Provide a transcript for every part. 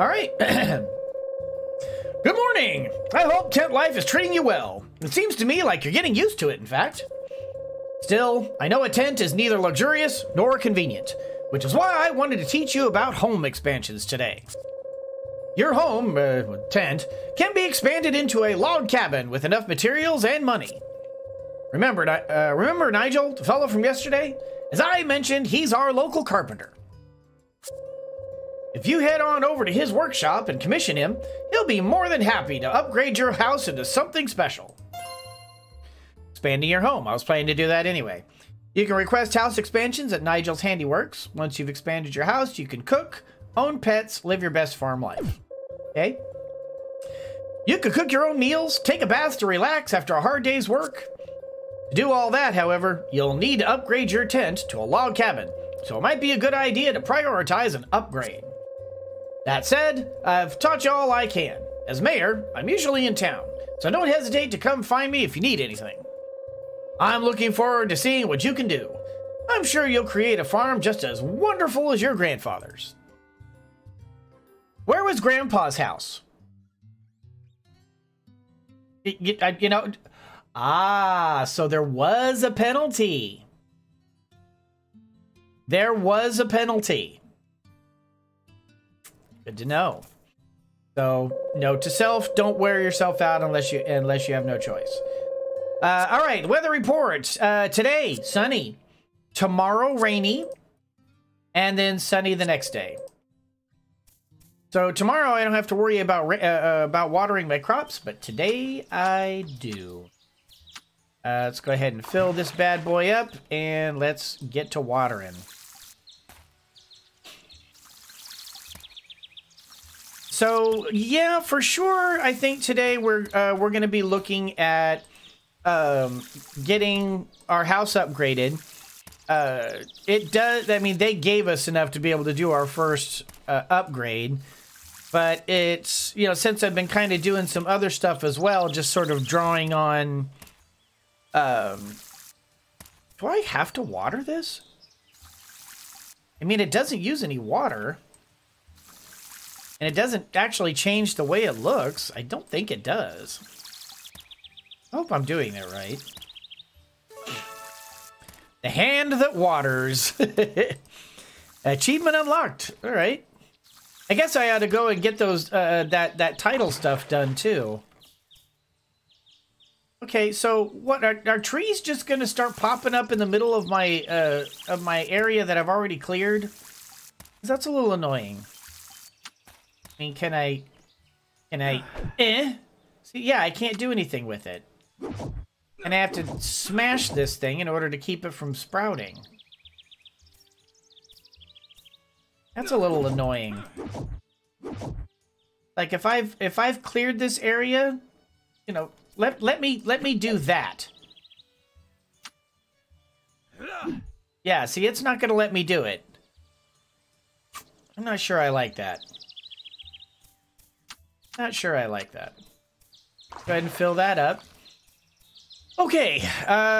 All right. Good morning. I hope tent life is treating you well. It seems to me like you're getting used to it, in fact. Still, I know a tent is neither luxurious nor convenient, which is why I wanted to teach you about home expansions today. Your home, tent, can be expanded into a log cabin with enough materials and money. Remember Nigel, the fellow from yesterday? As I mentioned, he's our local carpenter. If you head on over to his workshop and commission him, he'll be more than happy to upgrade your house into something special. Expanding your home. I was planning to do that anyway. You can request house expansions at Nigel's Handyworks. Once you've expanded your house, you can cook, own pets, live your best farm life. Okay? You can cook your own meals, take a bath to relax after a hard day's work. To do all that, however, you'll need to upgrade your tent to a log cabin, so it might be a good idea to prioritize an upgrade. That said, I've taught you all I can. As mayor, I'm usually in town, so don't hesitate to come find me if you need anything. I'm looking forward to seeing what you can do. I'm sure you'll create a farm just as wonderful as your grandfather's. Where was Grandpa's house? So there was a penalty. There was a penalty. Good to know. So, note to self, don't wear yourself out unless you have no choice. All right, weather report. Today, sunny. Tomorrow, rainy. And then sunny the next day. So tomorrow, I don't have to worry about watering my crops, but today I do. Let's go ahead and fill this bad boy up, and let's get to watering. So, yeah, for sure, I think today we're going to be looking at getting our house upgraded. It does, I mean, they gave us enough to be able to do our first upgrade, but it's, you know, since I've been kind of doing some other stuff as well, just sort of drawing on, do I have to water this? I mean, it doesn't use any water, and it doesn't actually change the way it looks. I don't think it does. I hope I'm doing that right. The hand that waters. Achievement unlocked. All right. I guess I ought to go and get those that title stuff done too. Okay, so what are trees just going to start popping up in the middle of my area that I've already cleared? That's a little annoying. I mean, can I? See, yeah, I can't do anything with it. And I have to smash this thing in order to keep it from sprouting. That's a little annoying. Like if I've cleared this area, you know, let me do that. Yeah, see, it's not gonna let me do it. I'm not sure I like that. Not sure I like that. Go ahead and fill that up. Okay,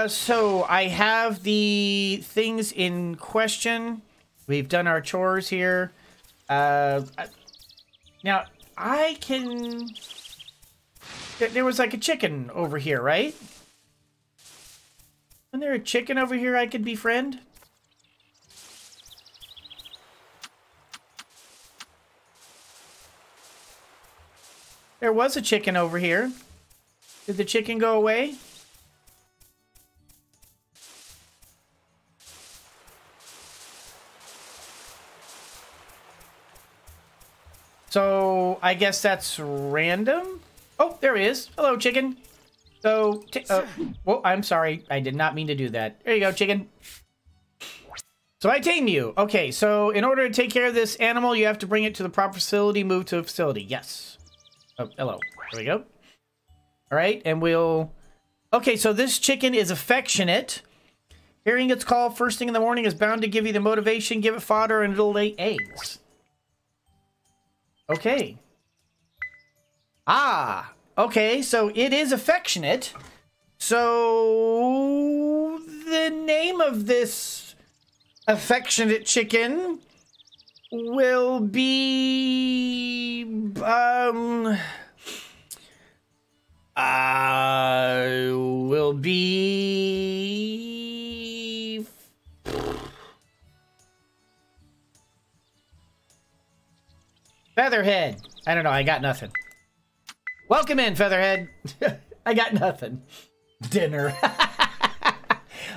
so I have the things in question. We've done our chores here. Now, I can... There was like a chicken over here, right? Isn't there a chicken over here I could befriend? There was a chicken over here. Did the chicken go away? So, I guess that's random. Oh, there he is. Hello, chicken. So, well, I'm sorry. I did not mean to do that. There you go, chicken. So, I tame you. Okay, so in order to take care of this animal, you have to bring it to the proper facility, move to a facility. Yes. Oh, hello. There we go. All right, and we'll... Okay, so this chicken is affectionate. Hearing its call first thing in the morning is bound to give you the motivation. Give it fodder, and it'll lay eggs. Okay. Ah, okay, so it is affectionate. So the name of this affectionate chicken will be... I will be Featherhead. I don't know. I got nothing. Welcome in, Featherhead. I got nothing. Dinner.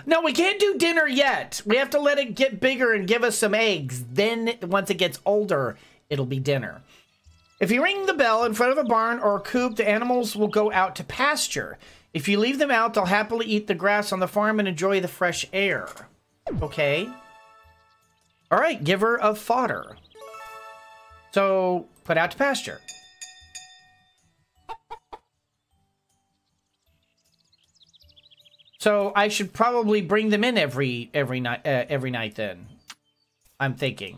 No, we can't do dinner yet. We have to let it get bigger and give us some eggs. Then, once it gets older, it'll be dinner. If you ring the bell in front of a barn or a coop, the animals will go out to pasture. If you leave them out, they'll happily eat the grass on the farm and enjoy the fresh air. Okay. All right, giver of fodder. So, put out to pasture. So I should probably bring them in every night then, I'm thinking.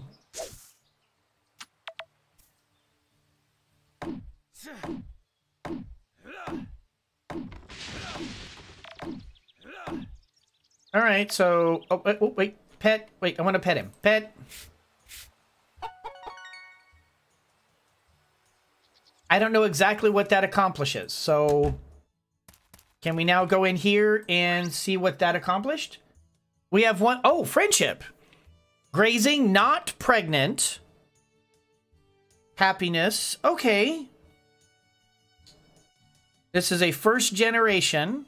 All right, so oh wait, pet. Wait, I want to pet him. Pet. I don't know exactly what that accomplishes, so. Can we now go in here and see what that accomplished? We have one. Oh, friendship. Grazing, not pregnant. Happiness. Okay. This is a first generation.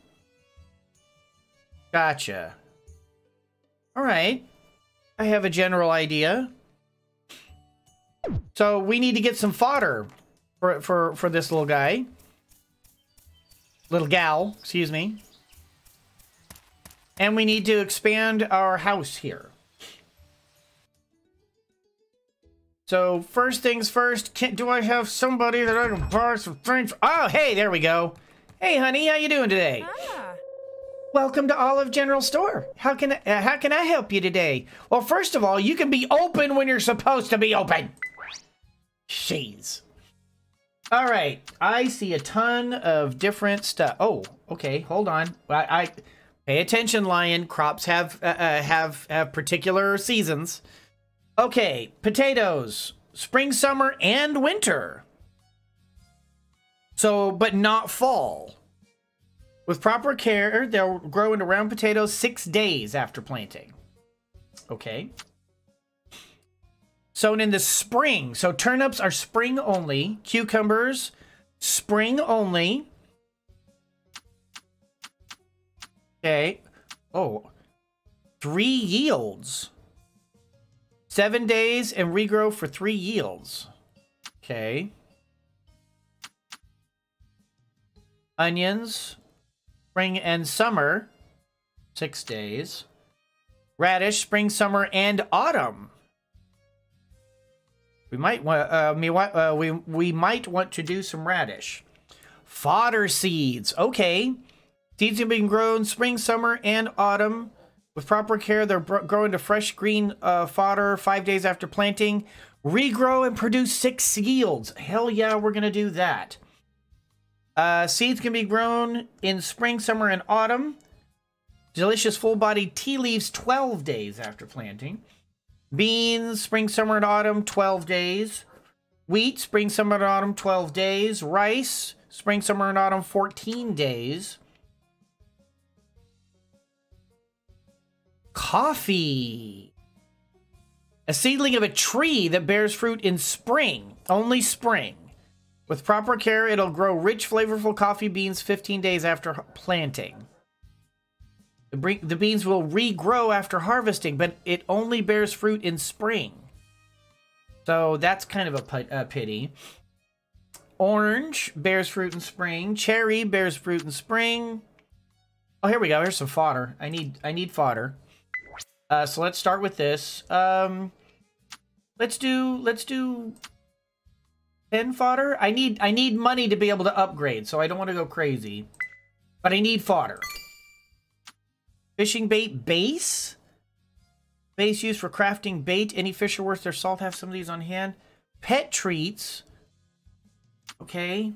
Gotcha. All right. I have a general idea. So we need to get some fodder for this little guy. Little gal, excuse me. And we need to expand our house here. So first things first, do I have somebody that I can borrow some things? Oh, hey, there we go. Hey, honey, how you doing today? Ah. Welcome to Olive General Store. How can I help you today? Well, first of all, you can be open when you're supposed to be open. Jeez. All right, I see a ton of different stuff. Oh, okay, hold on. I pay attention, lion. Crops have particular seasons. Okay, potatoes, spring, summer, and winter. So, but not fall. With proper care, they'll grow into round potatoes 6 days after planting. Okay. Sown in the spring. So turnips are spring only. Cucumbers, spring only. Okay. Oh. 3 yields. 7 days and regrow for 3 yields. Okay. Onions, spring and summer. 6 days. Radish, spring, summer, and autumn. We might want we might want to do some radish. Fodder seeds. Okay. Seeds have been grown spring, summer, and autumn. With proper care, they're grown to fresh green fodder 5 days after planting. Regrow and produce 6 yields. Hell yeah, we're going to do that. Seeds can be grown in spring, summer, and autumn. Delicious full-bodied tea leaves 12 days after planting. Beans, spring, summer, and autumn, 12 days. Wheat, spring, summer, and autumn, 12 days. Rice, spring, summer, and autumn, 14 days. Coffee. A seedling of a tree that bears fruit in spring. Only spring. With proper care, it'll grow rich, flavorful coffee beans 15 days after planting. The beans will regrow after harvesting, but it only bears fruit in spring. So that's kind of a pity. Orange bears fruit in spring. Cherry bears fruit in spring. Oh, here we go. Here's some fodder. I need fodder. So let's start with this. Let's do 10 fodder. I need money to be able to upgrade, so I don't want to go crazy. But I need fodder. Fishing bait base. Base used for crafting bait. Any fish are worth their salt. Have some of these on hand. Pet treats. Okay.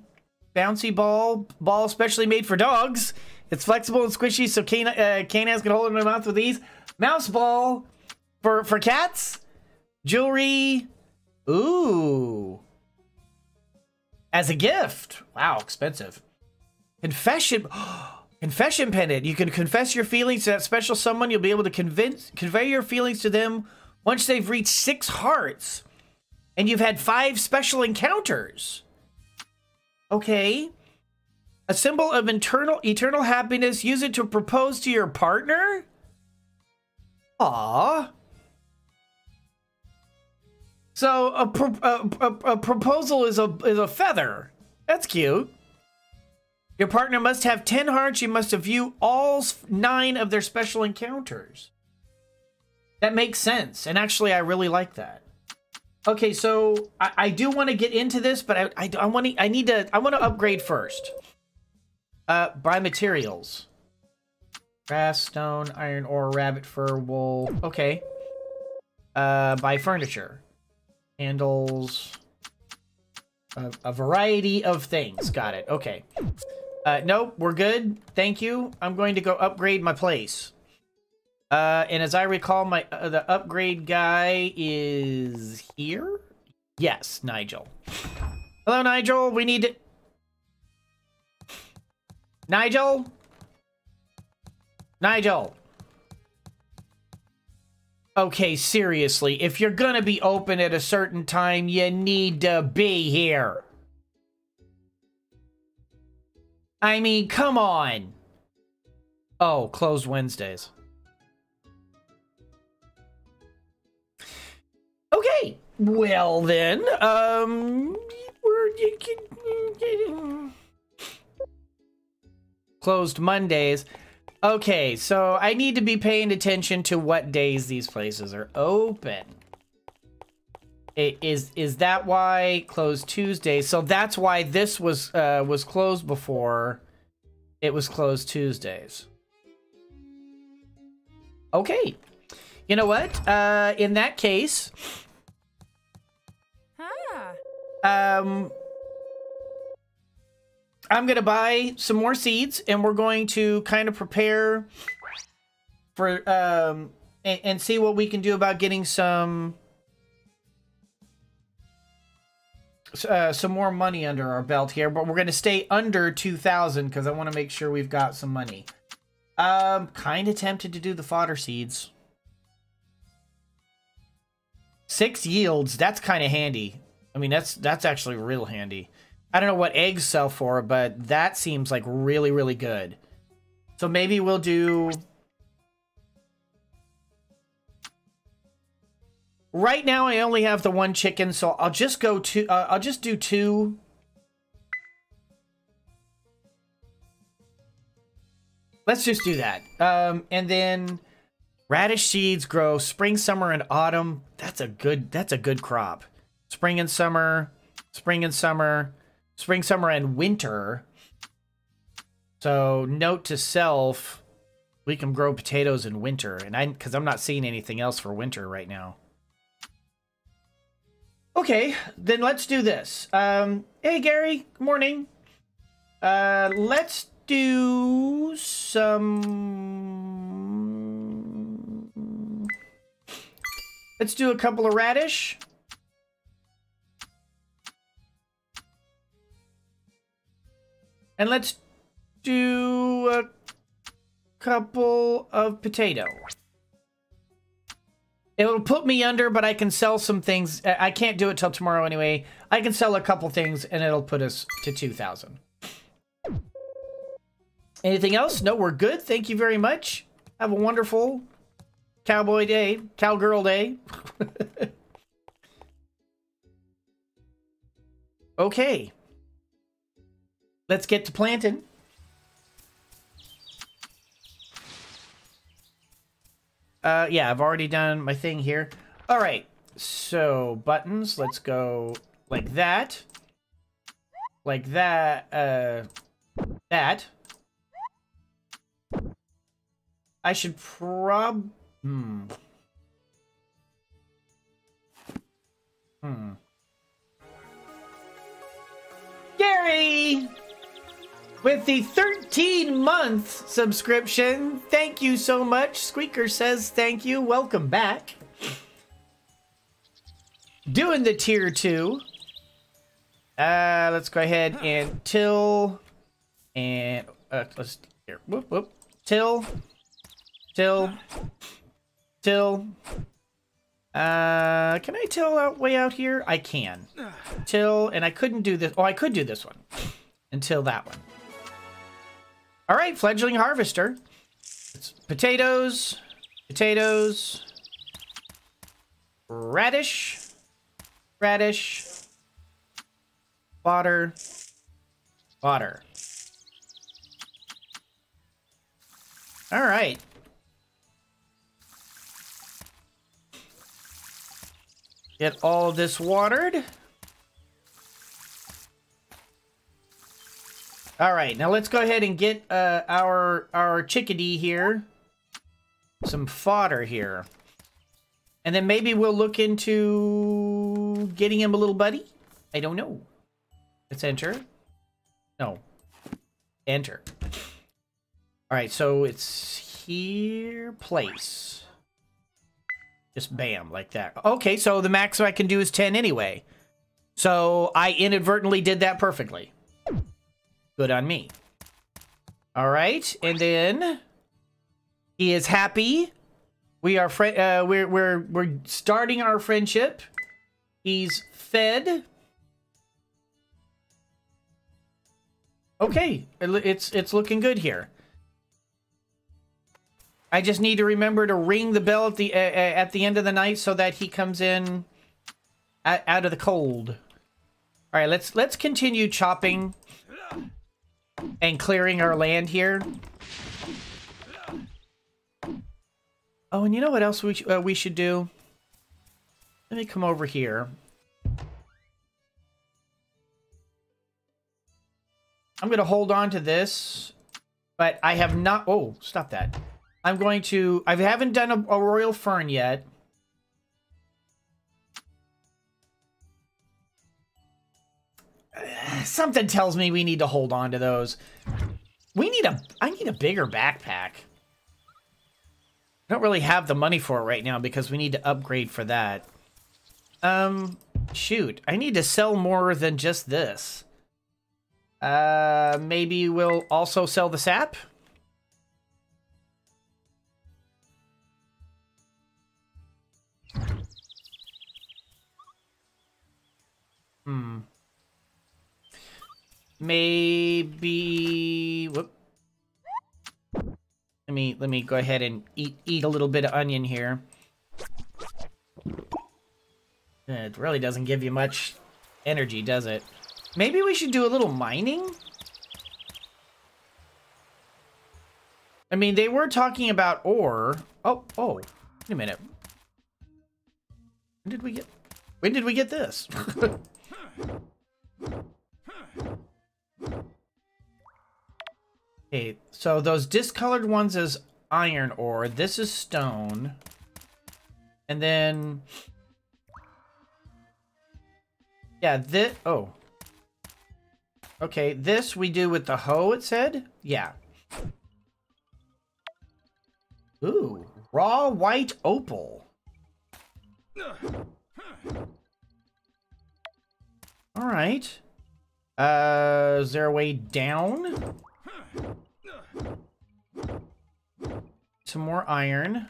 Bouncy ball. Ball specially made for dogs. It's flexible and squishy, so canines can hold it in their mouth with ease. Mouse ball for cats. Jewelry. Ooh. as a gift. Wow, expensive. Confession. Confession pendant. You can confess your feelings to that special someone. You'll be able to convey your feelings to them once they've reached 6 hearts. And you've had 5 special encounters. Okay. A symbol of eternal happiness. Use it to propose to your partner. Aww. So a proposal is a feather. That's cute. Your partner must have 10 hearts. You must have viewed all 9 of their special encounters. That makes sense. And actually, I really like that. Okay, so I do want to get into this, but I want to upgrade first. Buy materials. Grass, stone, iron ore, rabbit fur, wool. Okay. Buy furniture. Handles. A variety of things. Got it. Okay. Nope, we're good. Thank you. I'm going to go upgrade my place. And as I recall, my the upgrade guy is here? Yes, Nigel. Hello, Nigel. We need to... Nigel? Nigel. Okay, seriously, if you're gonna be open at a certain time, you need to be here. I mean, come on. Oh, closed Wednesdays. Okay, well then, closed Mondays. Okay, so I need to be paying attention to what days these places are open. Is that why closed Tuesday? So that's why this was closed before. It was closed Tuesdays. Okay. You know what? In that case, I'm going to buy some more seeds, and we're going to kind of prepare for, and see what we can do about getting some more money under our belt here, but we're going to stay under 2,000 because I want to make sure we've got some money. Kind of tempted to do the fodder seeds. 6 yields. That's kind of handy. I mean, that's actually real handy. I don't know what eggs sell for, but that seems like really, really good. So maybe we'll do... Right now, I only have the 1 chicken, so I'll just go to... I'll just do 2. Let's just do that. And then radish seeds grow spring, summer, and autumn. That's a good crop. Spring and summer. Spring and summer. Spring, summer, and winter. So, note to self, we can grow potatoes in winter. And because I'm not seeing anything else for winter right now. Okay, then let's do this. Hey, Gary. Good morning. Let's do some... Let's do a couple of radish. And let's do a couple of potato. It'll put me under, but I can sell some things. I can't do it till tomorrow anyway. I can sell a couple things, and it'll put us to 2,000. Anything else? No, we're good. Thank you very much. Have a wonderful cowboy day, cowgirl day. Okay. Let's get to planting. Yeah, I've already done my thing here. All right, so buttons. Let's go like that. Like that. That. I should prob... Gary! With the 13-month subscription, thank you so much. Squeaker says thank you. Welcome back. Doing the tier 2. Let's go ahead and till, and let's here. Whoop whoop. Till. Can I till out way out here? I can. Till, and I couldn't do this. Oh, I could do this one. Until that one. All right, fledgling harvester. It's potatoes, radish, water. All right. Get all of this watered. All right, now let's go ahead and get our chickadee here some fodder here, and then maybe we'll look into getting him a little buddy. I don't know. Let's enter. No, enter. All right, so it's here. Place. Just bam, like that. Okay, so the max I can do is 10 anyway. So I inadvertently did that perfectly. Good on me. All right, and then he is happy. We are we're starting our friendship. He's fed. Okay, it's looking good here. I just need to remember to ring the bell at the end of the night so that he comes in out of the cold. All right, let's continue chopping and clearing our land here. Oh, and you know what else we should do? Let me come over here. I'm going to hold on to this, but I have not... Oh, stop that. I'm going to... I haven't done a royal fern yet. Something tells me we need to hold on to those. I need a bigger backpack. I don't really have the money for it right now because we need to upgrade for that. Shoot. I need to sell more than just this. Maybe we'll also sell the sap. Maybe, whoop. Let me go ahead and eat a little bit of onion here. It really doesn't give you much energy, does it? Maybe we should do a little mining? I mean, they were talking about ore. Oh, wait a minute. When did we get this? Okay, so those discolored ones is iron ore. This is stone. And then... Yeah, this... Oh. Okay, this we do with the hoe, it said? Yeah. Ooh, raw white opal. All right. Is there a way down? Some more iron.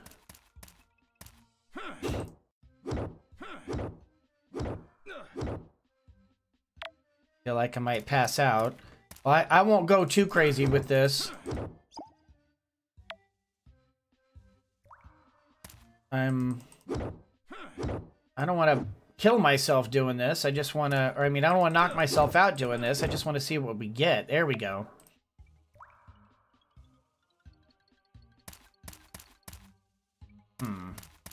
Feel like I might pass out. Well, I won't go too crazy with this. I don't want to kill myself doing this. I just want to... Or, I mean, I don't want to knock myself out doing this. I just want to see what we get. There we go.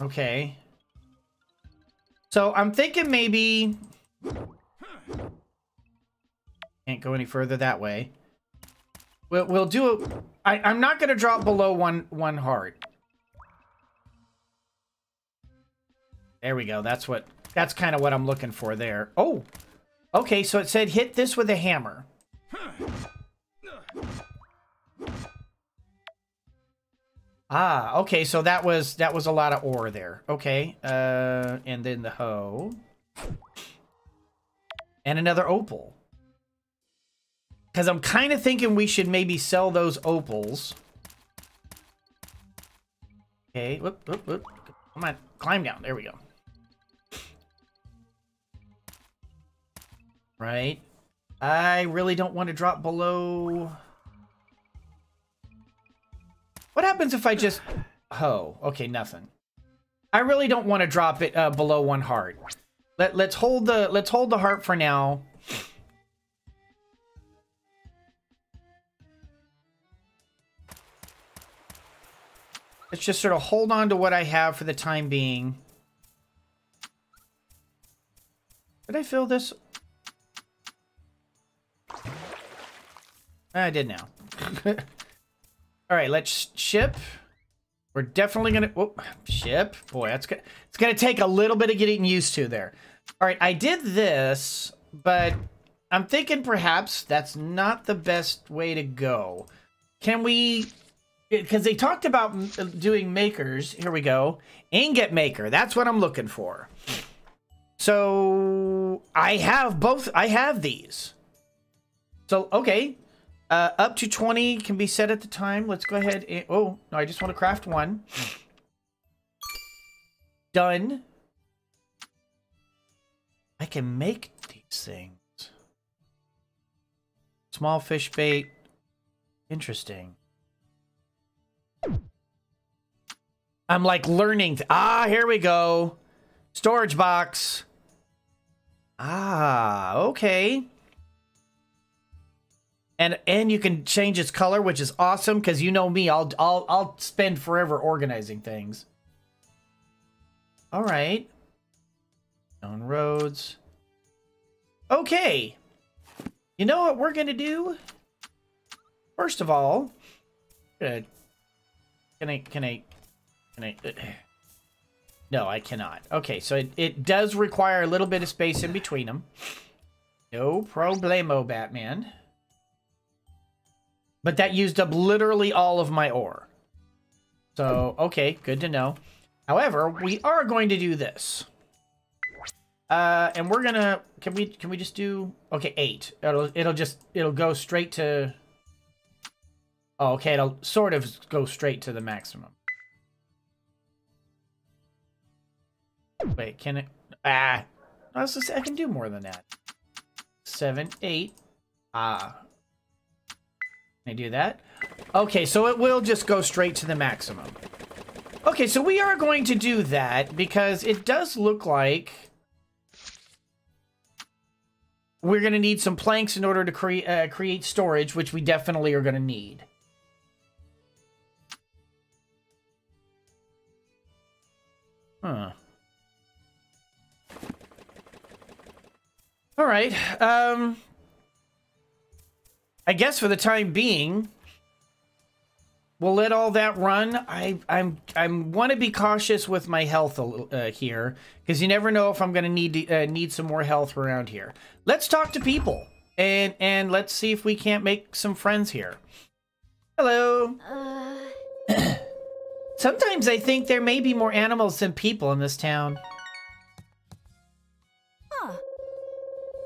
Okay. So I'm thinking maybe... Can't go any further that way. We'll do it. I'm not going to drop below one heart. There we go. That's kind of what I'm looking for there. Oh, okay. So it said hit this with a hammer. Ah, okay, so that was a lot of ore there. Okay, and then the hoe. and another opal. Because I'm kind of thinking we should maybe sell those opals. Okay, whoop, whoop, whoop. Come on, climb down. There we go. Right. I really don't want to drop below. What happens if I just... Oh, okay, nothing. I really don't want to drop it below one heart. Let's hold the heart for now. Let's just sort of hold on to what I have for the time being. Did I fill this? I did now. All right, let's ship. We're definitely gonna ship. Boy, that's good. It's gonna take a little bit of getting used to there. All right, I did this, but I'm thinking perhaps that's not the best way to go. Can we? Because they talked about doing makers. Here we go. Ingot maker. That's what I'm looking for. So I have both. I have these. So okay. Up to 20 can be set at the time. Let's go ahead and... Oh, no, I just want to craft one. Done. I can make these things. Small fish bait. Interesting. I'm like learning... Ah, here we go. Storage box. Ah, okay. And you can change its color, which is awesome, because you know me, I'll spend forever organizing things. All right. Stone roads. Okay. You know what we're gonna do? First of all, no, I cannot. Okay, so it does require a little bit of space in between them. No problemo, Batman. But that used up literally all of my ore. So, okay, good to know. However, we are going to do this. And we're gonna... Can we just do... Okay, 8. It'll go straight to... Oh, okay, it'll sort of go straight to the maximum. Wait, can it... Ah! I can do more than that. 7, 8. Ah. I do that. Okay, so it will just go straight to the maximum. Okay, so we are going to do that because it does look like we're going to need some planks in order to create storage, which we definitely are going to need. Huh. All right. I guess for the time being, we'll let all that run. I'm want to be cautious with my health here, because you never know if I'm going to need some more health around here. Let's talk to people and let's see if we can't make some friends here. Hello. Sometimes I think there may be more animals than people in this town.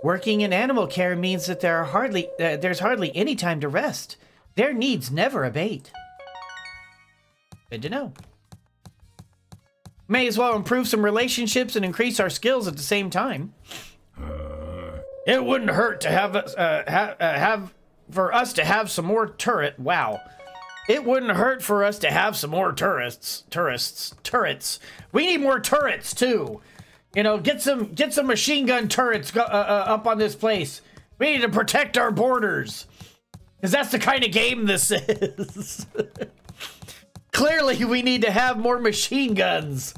Working in animal care means that there's hardly any time to rest. Their needs never abate. Good to know. May as well improve some relationships and increase our skills at the same time. It wouldn't hurt to have some more turret. Wow. It wouldn't hurt for us to have some more turrets. We need more turrets too. You know, get some machine gun turrets up on this place. We need to protect our borders. Because that's the kind of game this is. Clearly, we need to have more machine guns.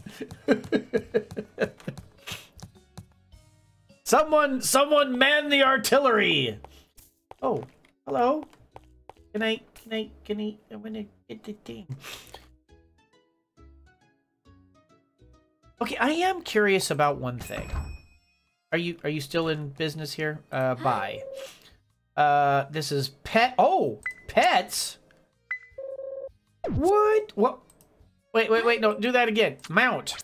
Someone man the artillery. Oh, hello. I wanna get the thing. Okay, I am curious about one thing. Are you still in business here? Bye. This is pet. Oh, pets. What? What? Wait, wait, wait! No, do that again. Mount.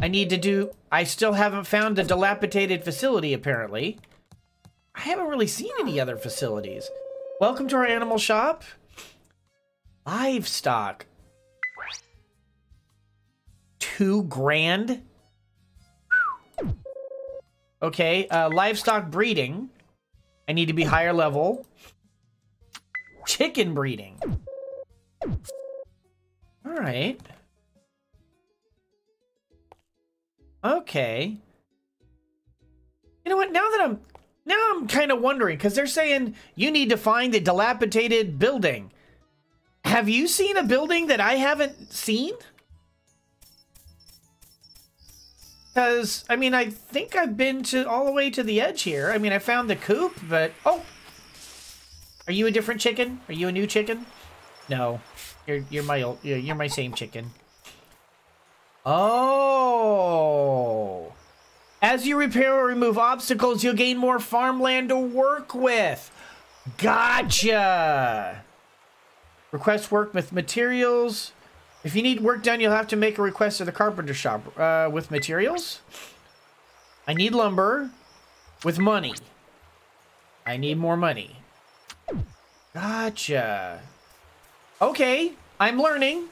I need to do... I still haven't found a dilapidated facility, apparently. I haven't really seen any other facilities. Welcome to our animal shop. Livestock. 2 grand? Okay, livestock breeding. I need to be higher level. Chicken breeding. Alright. Okay. You know what, now I'm kind of wondering, because they're saying you need to find a dilapidated building. Have you seen a building that I haven't seen? Because, I mean, I think I've been to all the way to the edge here. I mean, I found the coop, but... Oh! Are you a different chicken? Are you a new chicken? No. You're my same chicken. Oh! As you repair or remove obstacles, you'll gain more farmland to work with. Gotcha! Request work with materials. If you need work done, you'll have to make a request to the carpenter shop with materials. I need lumber with money. I need more money. Gotcha. Okay, I'm learning.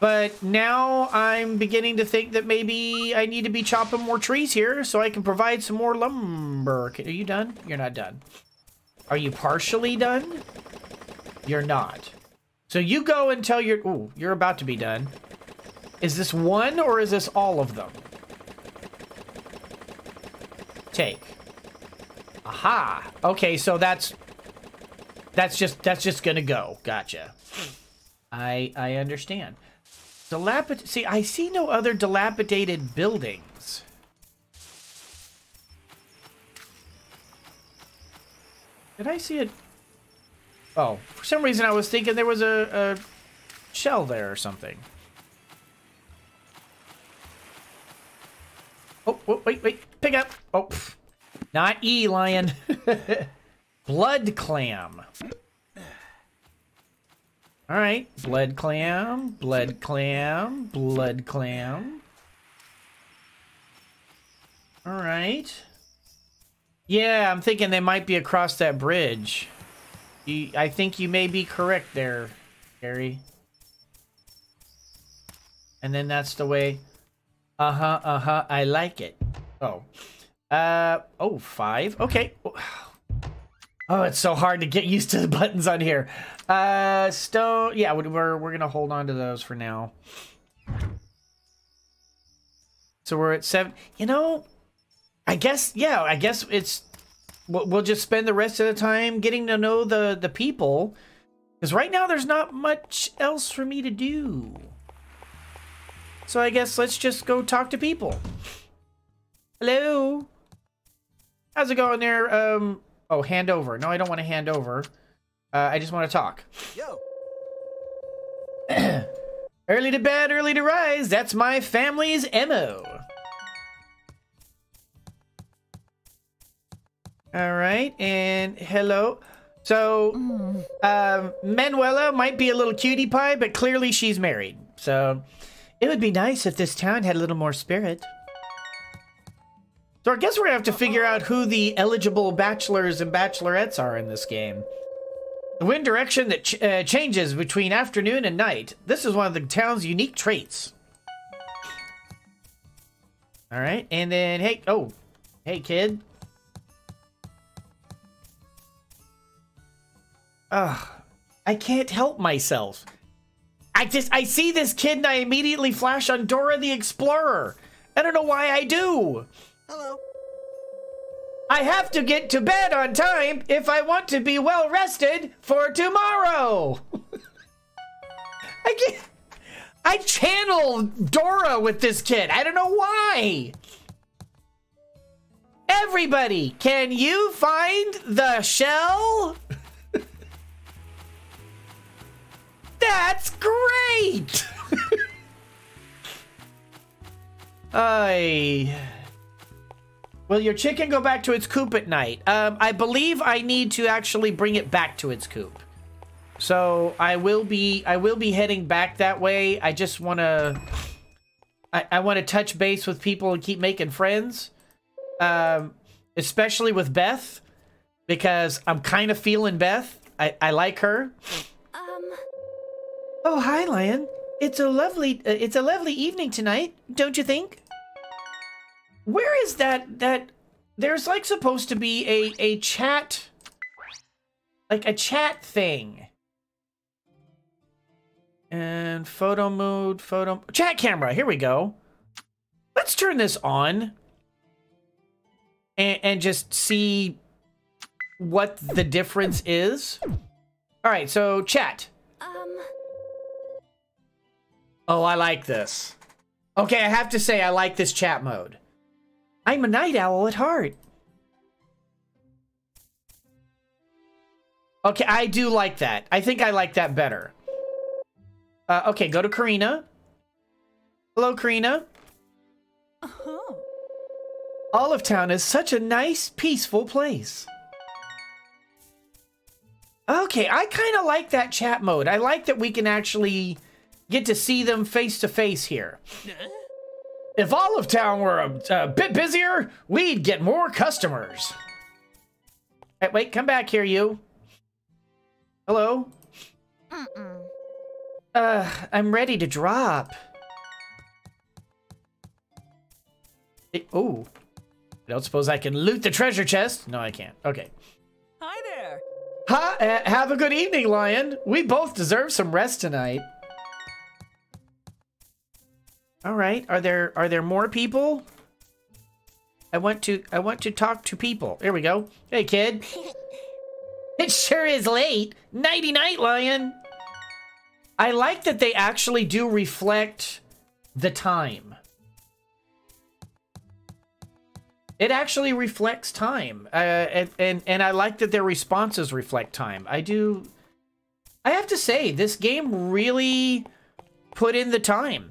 But now I'm beginning to think that maybe I need to be chopping more trees here so I can provide some more lumber. Are you done? You're not done. Are you partially done? You're not. So you go until you're... Ooh, you're about to be done. Is this one or is this all of them? Take. Aha. Okay, so that's just gonna go. Gotcha. I understand. See, I see no other dilapidated buildings. Did I see it? Oh, for some reason I was thinking there was a shell there or something. Oh, wait, pick up. Oh, pff. Not E, lion. Blood clam. All right, blood clam, blood clam, blood clam. All right. Yeah, I'm thinking they might be across that bridge. I think you may be correct there, Gary. And then that's the way. Uh-huh, uh-huh, I like it. Oh. Oh, 5. Okay. Oh, it's so hard to get used to the buttons on here. Stone. Yeah, we're going to hold on to those for now. So we're at 7. You know, I guess, yeah, I guess it's... We'll just spend the rest of the time getting to know the people. Because right now there's not much else for me to do. So I guess let's just go talk to people. Hello. How's it going there? Oh, hand over. No, I don't want to hand over. I just want to talk. Yo. Early to bed, early to rise. That's my family's MO. All right, and hello. So, Manuela might be a little cutie pie, but clearly she's married. So, it would be nice if this town had a little more spirit. So, I guess we're going to have to figure out who the eligible bachelors and bachelorettes are in this game. The wind direction that changes between afternoon and night. This is one of the town's unique traits. All right, and then, hey, oh, hey, kid. Ugh, I can't help myself. I see this kid and I immediately flash on Dora the Explorer. I don't know why I do. Hello. I have to get to bed on time if I want to be well rested for tomorrow. I channel Dora with this kid. I don't know why. Everybody, can you find the shell? That's great! Will your chicken go back to its coop at night? I believe I need to actually bring it back to its coop. So I will be heading back that way. I just wanna I want to touch base with people and keep making friends, especially with Beth, because I'm kind of feeling Beth. I like her. Oh, hi, Lion. It's a lovely evening tonight, don't you think? Where is that? There's like supposed to be a chat, like a chat thing. And photo mode, chat camera. Here we go. Let's turn this on and just see what the difference is. All right, so chat. Oh, I like this. Okay, I have to say I like this chat mode. I'm a night owl at heart. Okay, I do like that. I think I like that better. Okay, go to Karina. Hello, Karina. Oh. Olive Town is such a nice, peaceful place. Okay, I kind of like that chat mode. I like that we can actually get to see them face to face here. If Olive Town were a bit busier, we'd get more customers. Hey, wait, come back here, you. Hello? I'm ready to drop. Oh, I don't suppose I can loot the treasure chest. No, I can't. Okay. Hi there. Have a good evening, Lion. We both deserve some rest tonight. All right. Are there more people? I want to talk to people. Here we go. Hey, kid. It sure is late. Nighty night, Lion. I like that they actually do reflect the time. It actually reflects time. And I like that their responses reflect time. I have to say, this game really put in the time.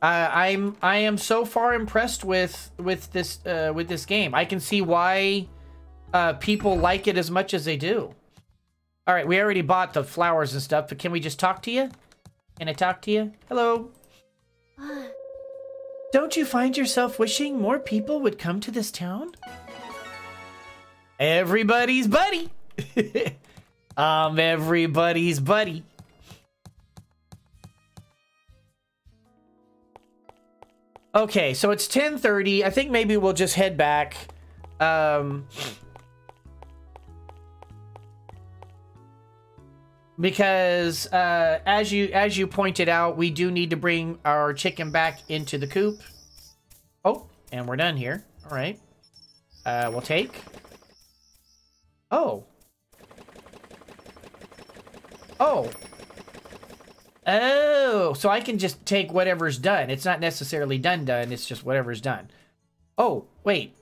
I am so far impressed with this game. I can see why people like it as much as they do. All right, we already bought the flowers and stuff, but can we just talk to you? Can I talk to you? Hello. Don't you find yourself wishing more people would come to this town? Everybody's buddy. I'm everybody's buddy. Okay, so it's 10:30. I think maybe we'll just head back. Because as you pointed out, we do need to bring our chicken back into the coop. Oh, and we're done here. All right. We'll take. Oh. Oh. Oh, so I can just take whatever's done. It's not necessarily done. It's just whatever's done. Oh, wait.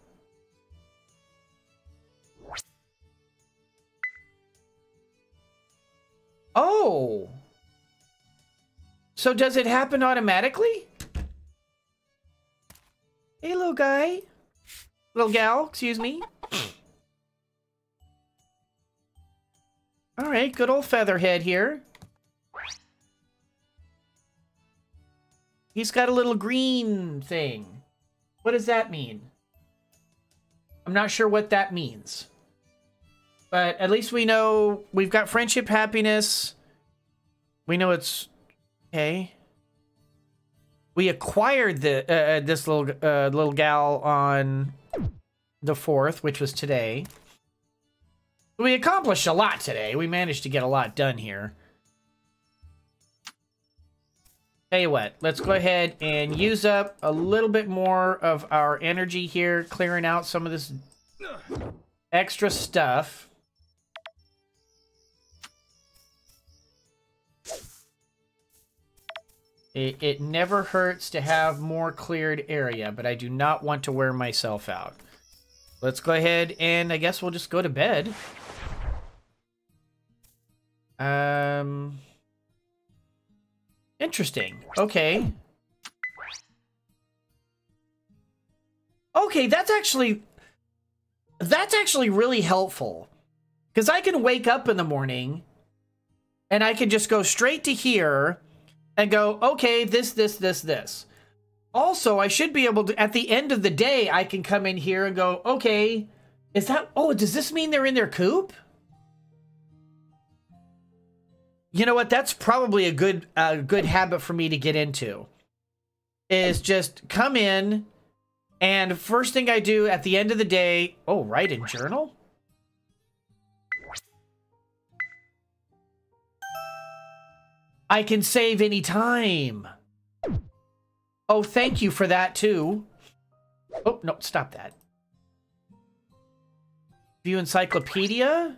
Oh, so does it happen automatically? Hey, little guy, little gal, excuse me. All right, good old Featherhead here. He's got a little green thing. What does that mean? I'm not sure what that means. But at least we know we've got friendship, happiness. We know it's okay. We acquired this little gal on the 4th, which was today. We accomplished a lot today. We managed to get a lot done here. Tell you what, let's go ahead and use up a little bit more of our energy here, clearing out some of this extra stuff. It never hurts to have more cleared area, but I do not want to wear myself out. Let's go ahead and I guess we'll just go to bed. Interesting. Okay. Okay, that's actually really helpful. Because I can wake up in the morning and I can just go straight to here. and go, okay, this. Also, I should be able to, at the end of the day, I can come in here and go, okay, is that, oh, does this mean they're in their coop? You know what? That's probably a good habit for me to get into, is just come in, and first thing I do at the end of the day, oh, write in journal? I can save any time. Oh, thank you for that, too. Oh, no, stop that. View encyclopedia?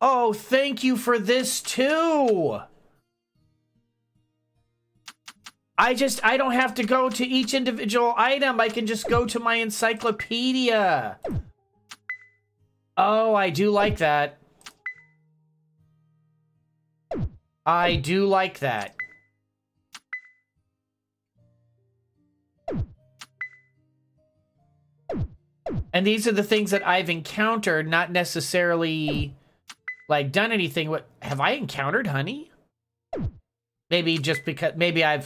Oh, thank you for this, too. I don't have to go to each individual item. I can just go to my encyclopedia. Oh, I do like that. I do like that. And these are the things that I've encountered, not necessarily, like, done anything. What have I encountered, honey? Maybe just because, maybe I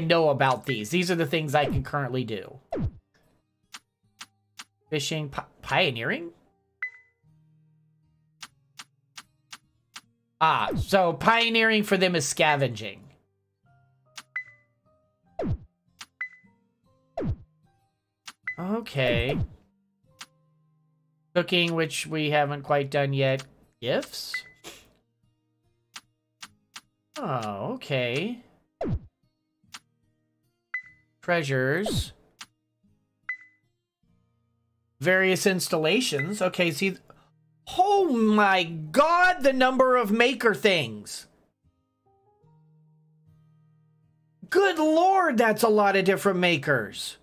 know about these. These are the things I can currently do. Fishing, pioneering? Ah, so pioneering for them is scavenging. Okay. Cooking, which we haven't quite done yet. Gifts? Oh, okay. Treasures. Various installations. Okay, see. Oh my God, the number of maker things. Good Lord, that's a lot of different makers.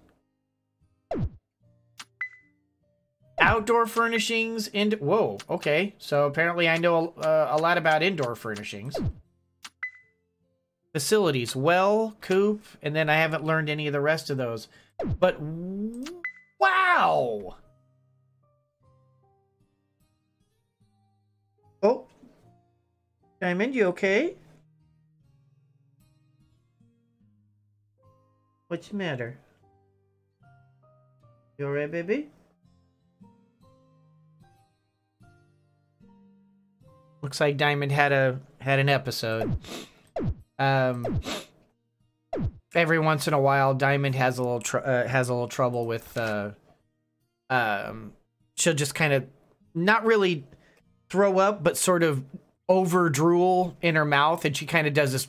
Outdoor furnishings, whoa, okay. So apparently I know a lot about indoor furnishings. Facilities, well, coop, and then I haven't learned any of the rest of those. But, wow! Oh. Diamond, you okay? What's the matter? You alright, baby? Looks like Diamond had an episode. Every once in a while, Diamond has a little trouble with. She'll just kind of not really throw up, but sort of over drool in her mouth, and she kind of does this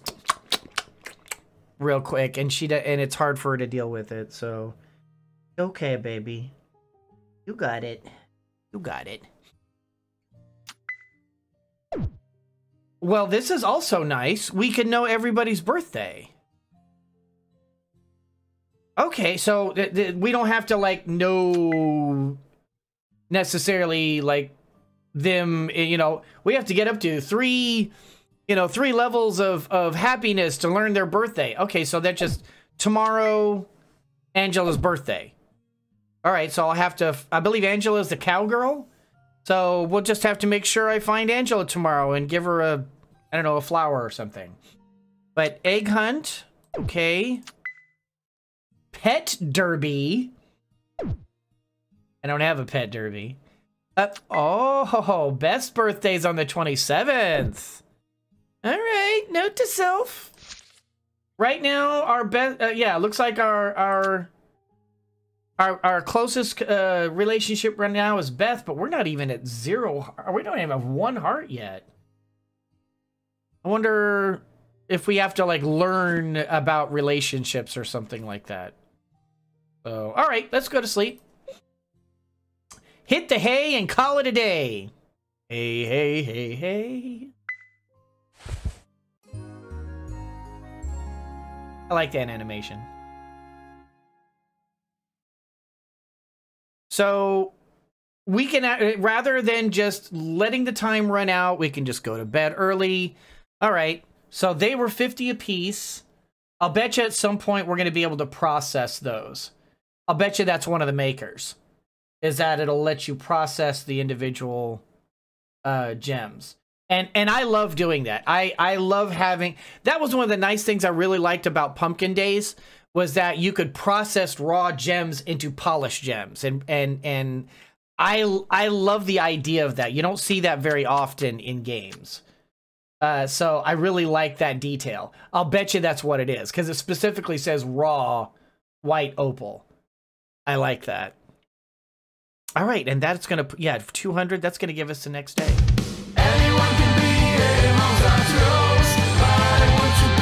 real quick, and it's hard for her to deal with it. So, okay, baby, you got it. You got it. Well, this is also nice. We can know everybody's birthday. Okay, so we don't have to, like, know necessarily, like, them, you know. We have to get up to three levels of happiness to learn their birthday. Okay, so that's just tomorrow, Angela's birthday. All right, so I'll have to, I believe Angela's the cowgirl. So we'll just have to make sure I find Angela tomorrow and give her a, I don't know, a flower or something. But egg hunt, okay. Pet derby. I don't have a pet derby. Oh, Beth's birthday's on the 27th. All right, note to self. Right now, our Beth, yeah, looks like our closest relationship right now is Beth, but we're not even at zero. We don't even have one heart yet. I wonder if we have to, like, learn about relationships or something like that. So, all right, let's go to sleep. Hit the hay and call it a day. Hey, hey, hey, hey. I like that animation. So we can, rather than just letting the time run out, we can just go to bed early. All right. So they were 50 apiece. I'll bet you at some point we're going to be able to process those. I'll bet you that's one of the makers. is that it'll let you process the individual gems. And I love doing that. I love having... That was one of the nice things I really liked about Pumpkin Days, was that you could process raw gems into polished gems. And I love the idea of that. You don't see that very often in games. So I really like that detail. I'll bet you that's what it is, because it specifically says raw white opal. I like that. All right, and that's going to... Yeah, 200, that's going to give us the next day. Anyone can be a monster, but I want you